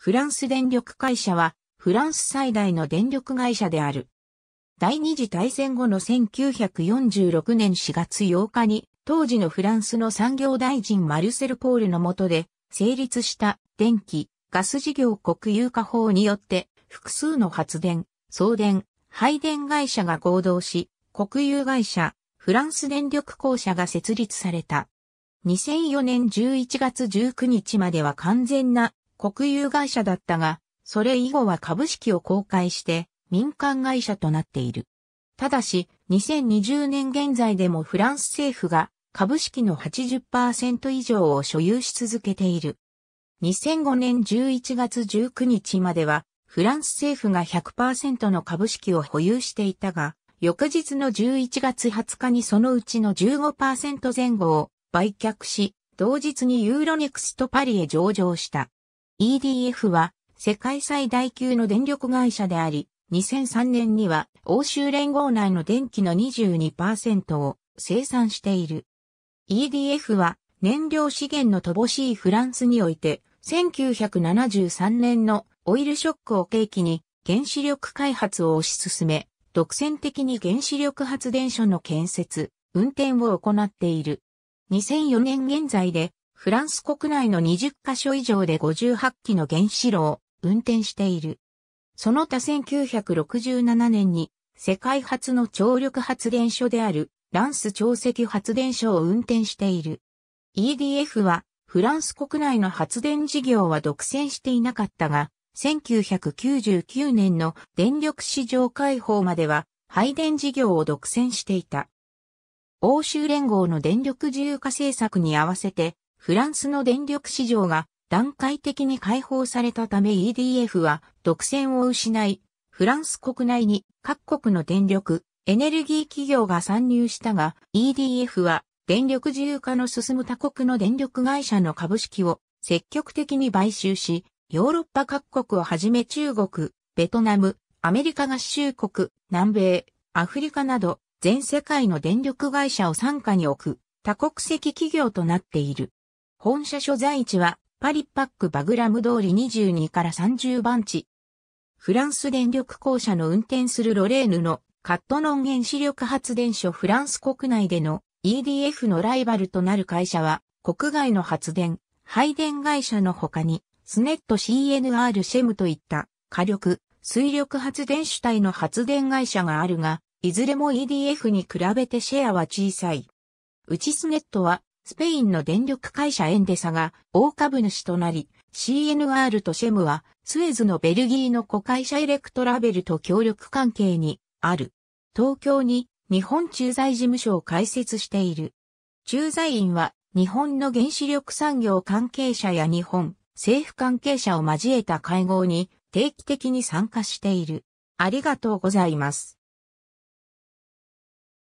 フランス電力会社は、フランス最大の電力会社である。第二次大戦後の1946年4月8日に、当時のフランスの産業大臣マルセル・ポールの下で、成立した電気・ガス事業国有化法によって、複数の発電、送電、配電会社が合同し、国有会社、フランス電力公社が設立された。2004年11月19日までは完全な国有会社だったが、それ以後は株式を公開して民間会社となっている。ただし、2020年現在でもフランス政府が株式の 80% 以上を所有し続けている。2005年11月19日までは、フランス政府が 100% の株式を保有していたが、翌日の11月20日にそのうちの 15% 前後を売却し、同日にユーロネクストパリへ上場した。EDF は世界最大級の電力会社であり、2003年には欧州連合内の電気の 22% を生産している。EDF は燃料資源の乏しいフランスにおいて、1973年のオイルショックを契機に原子力開発を推し進め、独占的に原子力発電所の建設、運転を行っている。2004年現在で、フランス国内の20カ所以上で58基の原子炉を運転している。その他1967年に、世界初の超力発電所である、ランス超積発電所を運転している。EDF は、フランス国内の発電事業は独占していなかったが、1999年の電力市場開放までは配電事業を独占していた。欧州連合の電力自由化政策に合わせてフランスの電力市場が段階的に開放されたため EDF は独占を失い、フランス国内に各国の電力、エネルギー企業が参入したが、EDF は電力自由化の進む他国の電力会社の株式を積極的に買収し、ヨーロッパ各国をはじめ中国、ベトナム、アメリカ合衆国、南米、アフリカなど全世界の電力会社を傘下に置く多国籍企業となっている。本社所在地はパリパックバグラム通り22から30番地。フランス電力公社の運転するロレーヌのカットノン原子力発電所フランス国内での EDF のライバルとなる会社は国外の発電、配電会社の他にスネット CNR シェムといった火力、水力発電主体の発電会社があるが、いずれも EDF に比べてシェアは小さい。うちスネットはスペインの電力会社エンデサが大株主となり、CNR とシェムはスエズのベルギーの子会社エレクトラベルと協力関係にある。東京に日本駐在事務所を開設している。駐在員は日本の原子力産業関係者や日本、政府関係者を交えた会合に定期的に参加している。ありがとうございます。